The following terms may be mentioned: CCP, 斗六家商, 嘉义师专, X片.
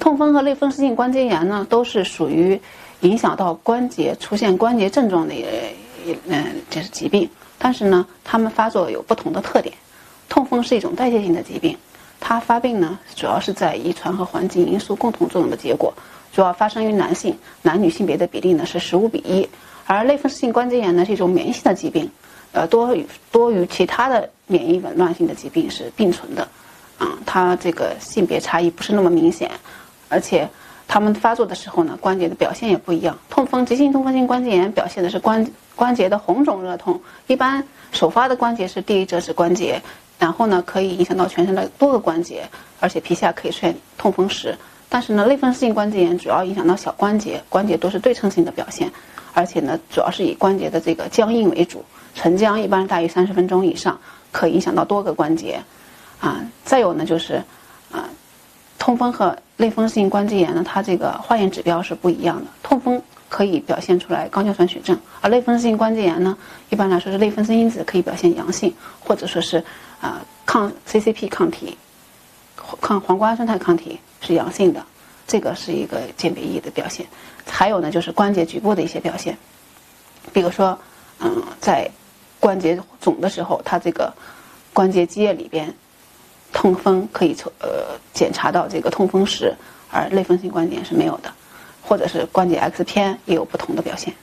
痛风和类风湿性关节炎呢，都是属于影响到关节、出现关节症状的这是疾病。但是呢，它们发作有不同的特点。痛风是一种代谢性的疾病，它发病呢主要是在遗传和环境因素共同作用的结果，主要发生于男性，男女性别的比例呢是15:1。而类风湿性关节炎呢是一种免疫性的疾病，多与其他的免疫紊乱性的疾病是并存的。它这个性别差异不是那么明显，而且它们发作的时候呢，关节的表现也不一样。急性痛风性关节炎表现的是关节的红肿热痛，一般首发的关节是第一折趾关节，然后呢可以影响到全身的多个关节，而且皮下可以出现痛风石。但是呢，类风湿性关节炎主要影响到小关节，关节都是对称性的表现，而且呢主要是以关节的这个僵硬为主，晨僵一般大于30分钟以上，可以影响到多个关节。再有呢就是，痛风和类风湿性关节炎呢，它这个化验指标是不一样的。痛风可以表现出来高尿酸血症，而类风湿性关节炎呢，一般来说是类风湿因子可以表现阳性，或者说是抗 CCP 抗体、抗黄瓜酸肽抗体是阳性的，这个是一个鉴别意义的表现。还有呢就是关节局部的一些表现，比如说在关节肿的时候，它这个关节积液里边。痛风可以检查到这个痛风石，而类风湿性关节炎是没有的，或者是关节 X 片也有不同的表现。